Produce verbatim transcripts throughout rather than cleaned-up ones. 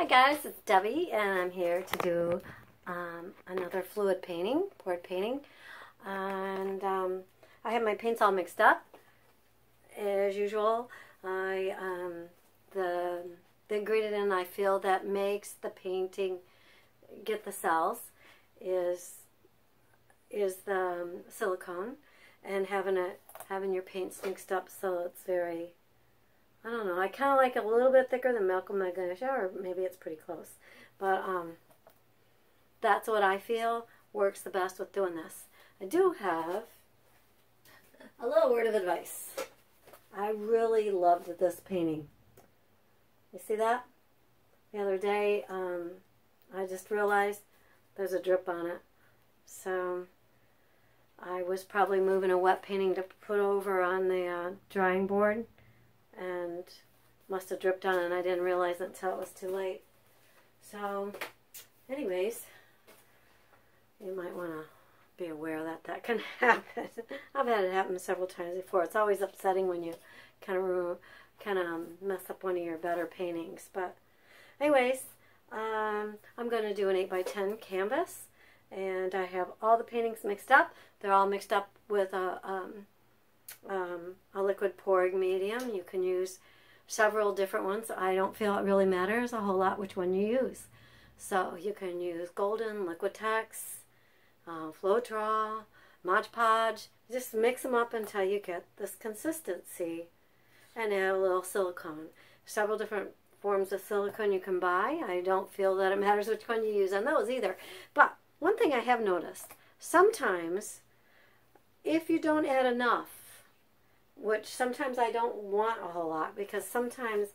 Hi guys, it's Debbie and I'm here to do um, another fluid painting, board painting, and um, I have my paints all mixed up as usual. I um, the, the ingredient I feel that makes the painting get the cells is is the um, silicone, and having it having your paints mixed up so it's very, I don't know, I kind of like it a little bit thicker than Milk of Magnesia, or maybe it's pretty close. But um, that's what I feel works the best with doing this. I do have a little word of advice. I really loved this painting. You see that? The other day, um, I just realized there's a drip on it. So I was probably moving a wet painting to put over on the uh, drying board, and must have dripped on, and I didn't realize it until it was too late. So anyways, you might want to be aware that that can happen. I've had it happen several times before. It's always upsetting when you kind of kind of mess up one of your better paintings. But anyways, um, I'm going to do an eight by ten canvas, and I have all the paintings mixed up. They're all mixed up with a um, Um, a liquid pouring medium. You can use several different ones. I don't feel it really matters a whole lot which one you use. So you can use Golden, Liquitex, uh, Floetrol, Mod Podge. Just mix them up until you get this consistency, and add a little silicone. Several different forms of silicone you can buy. I don't feel that it matters which one you use on those either. But one thing I have noticed, sometimes if you don't add enough, which sometimes I don't want a whole lot, because sometimes,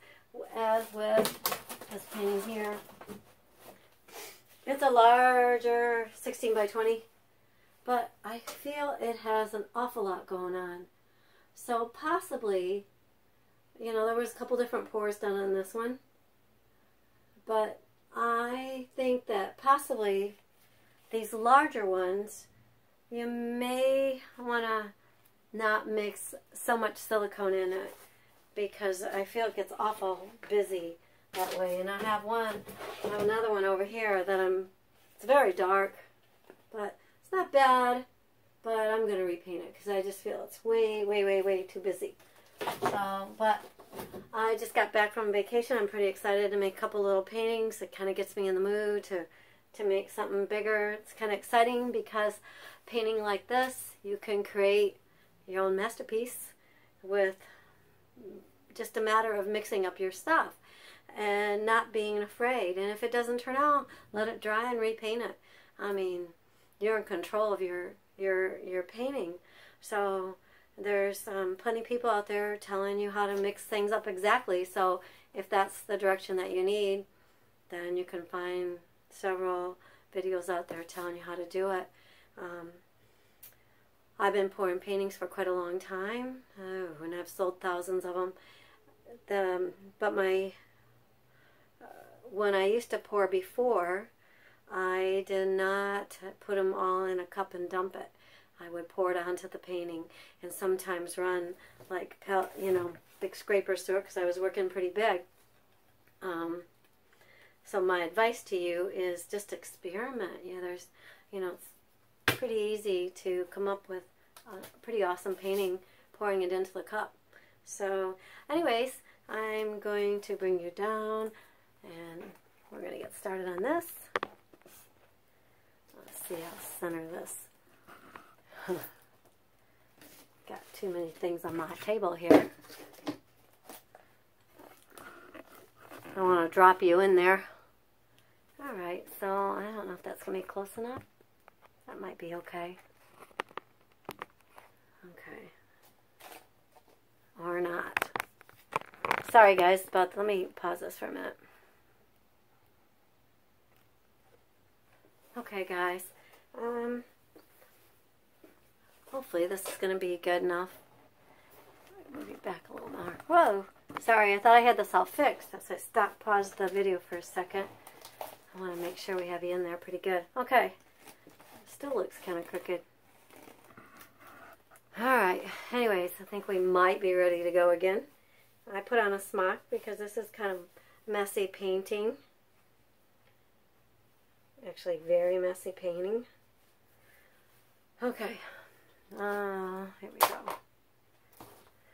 as with this painting here, it's a larger sixteen by twenty, but I feel it has an awful lot going on. So possibly, you know, there was a couple different pours done on this one, but I think that possibly these larger ones, you may want to not mix so much silicone in it, because I feel it gets awful busy that way. And I have one, I have another one over here that I'm, it's very dark, but it's not bad, but I'm going to repaint it because I just feel it's way, way, way, way too busy. So, but I just got back from vacation. I'm pretty excited to make a couple little paintings. It kind of gets me in the mood to, to make something bigger. It's kind of exciting, because painting like this, you can create your own masterpiece with just a matter of mixing up your stuff and not being afraid. And if it doesn't turn out, let it dry and repaint it. I mean, you're in control of your your your painting. So there's um, plenty of people out there telling you how to mix things up exactly. So if that's the direction that you need, then you can find several videos out there telling you how to do it. Um, I've been pouring paintings for quite a long time, oh, and I've sold thousands of them. The, but my, uh, when I used to pour before, I did not put them all in a cup and dump it. I would pour it onto the painting, and sometimes run like, you know, big scrapers through it, because I was working pretty big. Um, so my advice to you is just experiment. Yeah, there's, you know, it's pretty easy to come up with a pretty awesome painting pouring it into the cup. So anyways, I'm going to bring you down, and we're going to get started on this. Let's see how to center this. Got too many things on my table here. I don't want to drop you in there. Alright, so I don't know if that's going to be close enough. That might be okay. Okay. Or not. Sorry guys, but let me pause this for a minute. Okay guys. Um, hopefully this is going to be good enough. Move it back a little more. Whoa! Sorry, I thought I had this all fixed. That's why I stopped, paused the video for a second. I want to make sure we have you in there pretty good. Okay. Still looks kind of crooked. Alright, anyways, I think we might be ready to go again. I put on a smock because this is kind of messy painting. Actually, very messy painting. Okay, uh, here we go.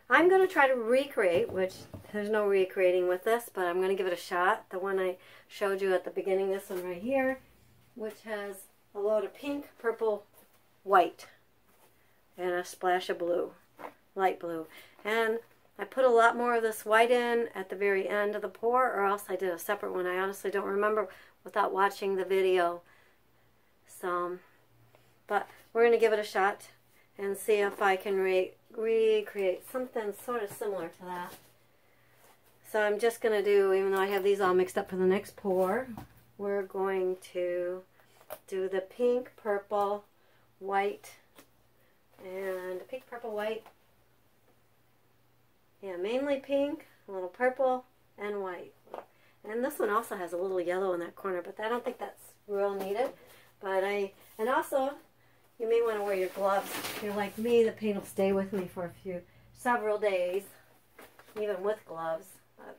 I'm going to try to recreate, which there's no recreating with this, but I'm going to give it a shot. The one I showed you at the beginning, this one right here, which has a load of pink, purple, white, and a splash of blue, light blue. And I put a lot more of this white in at the very end of the pour, or else I did a separate one. I honestly don't remember without watching the video. So, but we're going to give it a shot and see if I can re recreate something sort of similar to that. So I'm just going to do, even though I have these all mixed up for the next pour, we're going to do the pink, purple, white, and pink, purple, white. Yeah, mainly pink, a little purple, and white. And this one also has a little yellow in that corner, but I don't think that's real needed. But I, and also, you may want to wear your gloves. If you're like me, the paint will stay with me for a few, several days, even with gloves. But,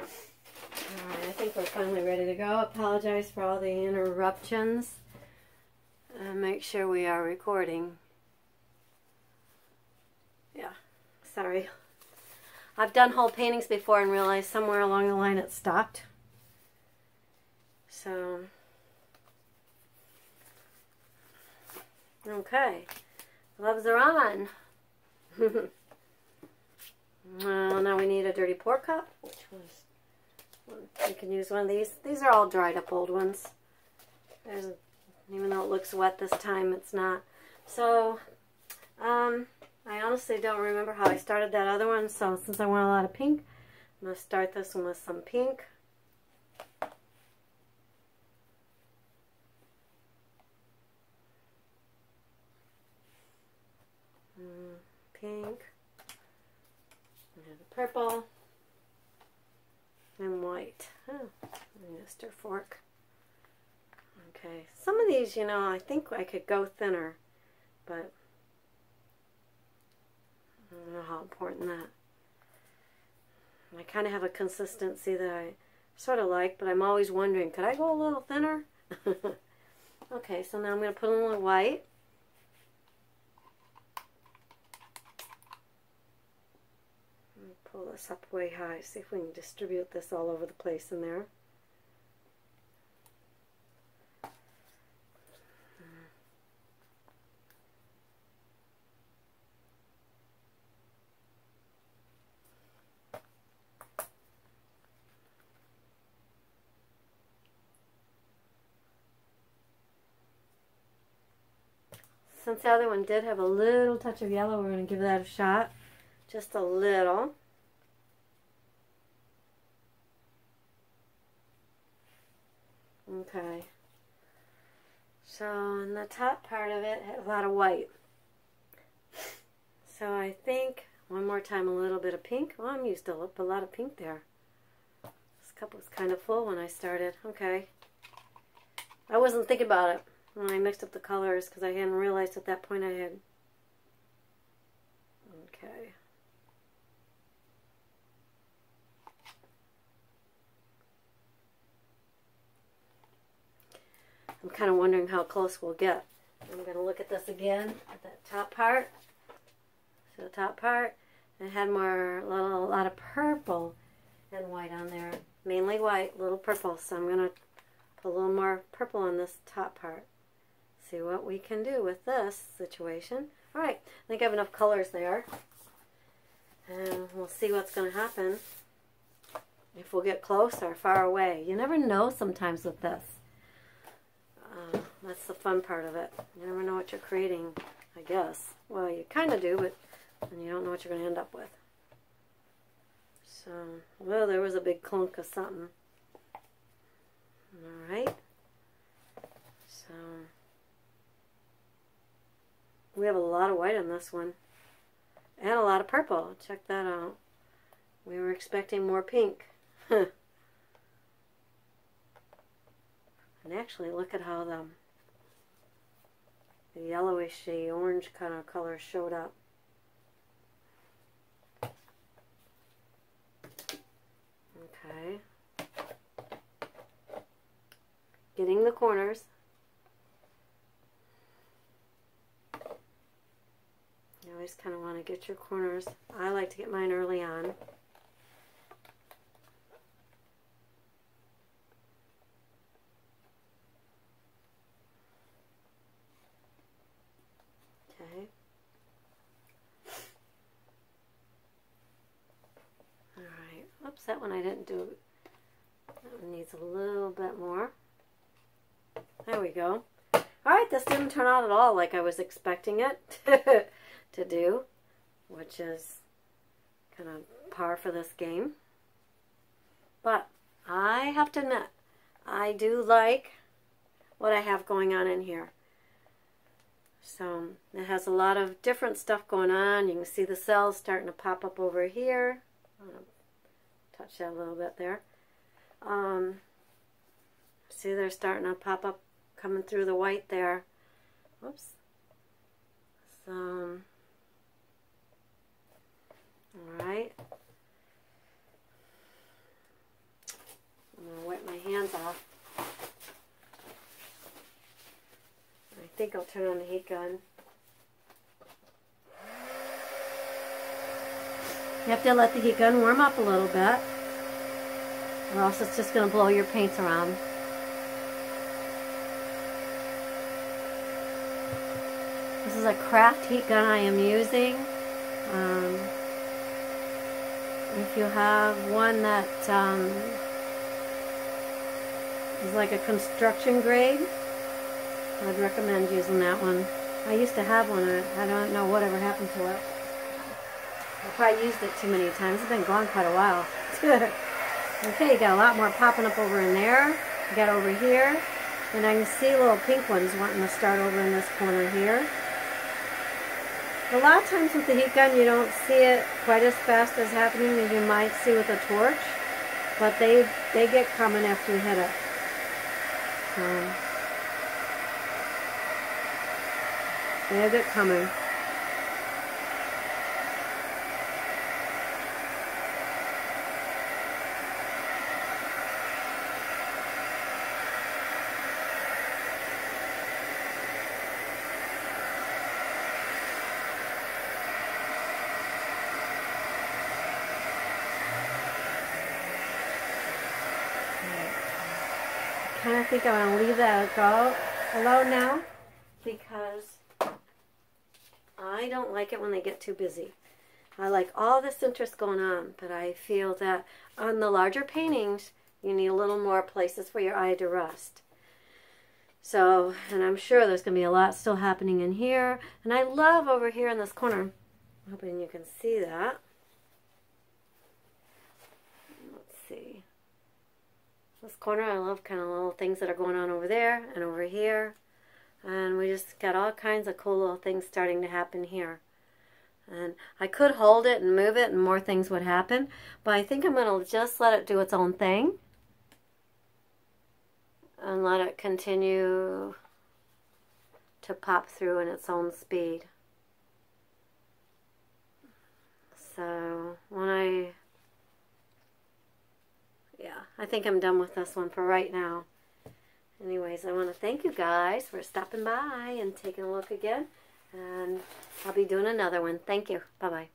all right, I think we're finally ready to go. Apologize for all the interruptions. Uh, make sure we are recording. Yeah, sorry. I've done whole paintings before and realized somewhere along the line it stopped. So... okay, gloves are on. Well, now we need a dirty pour cup, which was, you can use one of these. These are all dried up old ones. There's, even though it looks wet this time, it's not. So, um, I honestly don't remember how I started that other one, so since I want a lot of pink, I'm going to start this one with some pink. Pink, and the purple, and white. Oh, I need a stir fork. Okay, some of these, you know, I think I could go thinner, but I don't know how important that. I kind of have a consistency that I sort of like, but I'm always wondering, could I go a little thinner? Okay, so now I'm going to put in a little white. Pull this up way high, see if we can distribute this all over the place in there. Since the other one did have a little touch of yellow, we're going to give that a shot. Just a little. Okay, so on the top part of it had a lot of white. So I think, one more time, a little bit of pink. Well, I'm used to a lot of pink there. This cup was kind of full when I started. Okay. I wasn't thinking about it when I mixed up the colors because I hadn't realized at that point I had... okay. I'm kind of wondering how close we'll get. I'm going to look at this again, at that top part. So the top part, it had more, a lot, a lot of purple and white on there. Mainly white, little purple. So I'm going to put a little more purple on this top part. See what we can do with this situation. All right, I think I have enough colors there. And we'll see what's going to happen. If we'll get close or far away. You never know sometimes with this. Uh, that's the fun part of it. You never know what you're creating, I guess. Well, you kind of do, but and you don't know what you're going to end up with. So, well, there was a big clunk of something. All right. So, we have a lot of white on this one. And a lot of purple. Check that out. We were expecting more pink. Huh. And actually, look at how the, the yellowish, the orange kind of color showed up. Okay. cleaning the corners. You always kind of want to get your corners. I like to get mine early on. Okay. Alright. Oops, that one I didn't do. That one needs a little bit more. There we go. Alright, this didn't turn out at all like I was expecting it to do, which is kind of par for this game. But I have to admit, I do like what I have going on in here. So it has a lot of different stuff going on. You can see the cells starting to pop up over here. I'm going to touch that a little bit there. Um, see, they're starting to pop up, coming through the white there. Whoops. So, all right. I'm going to wipe my hands off. I think I'll turn on the heat gun. You have to let the heat gun warm up a little bit, or else it's just going to blow your paints around. This is a craft heat gun I am using. Um, if you have one that um, is like a construction grade, I'd recommend using that one. I used to have one. I don't know whatever happened to it. I probably used it too many times. It's been gone quite a while. Okay, you got a lot more popping up over in there. You got over here. And I can see little pink ones wanting to start over in this corner here. A lot of times with the heat gun, you don't see it quite as fast as happening as you might see with a torch. But they, they get coming after you hit it. So... there's it coming. I kind of think I'm going to leave that go alone now, because I don't like it when they get too busy. I like all this interest going on, but I feel that on the larger paintings, you need a little more places for your eye to rest. So, and I'm sure there's going to be a lot still happening in here. And I love over here in this corner. I'm hoping you can see that. Let's see. This corner, I love kind of little things that are going on over there and over here. And we just got all kinds of cool little things starting to happen here. And I could hold it and move it and more things would happen. But I think I'm going to just let it do its own thing. And let it continue to pop through in its own speed. So when I... yeah, I think I'm done with this one for right now. Anyways, I want to thank you guys for stopping by and taking a look again. And I'll be doing another one. Thank you. Bye-bye.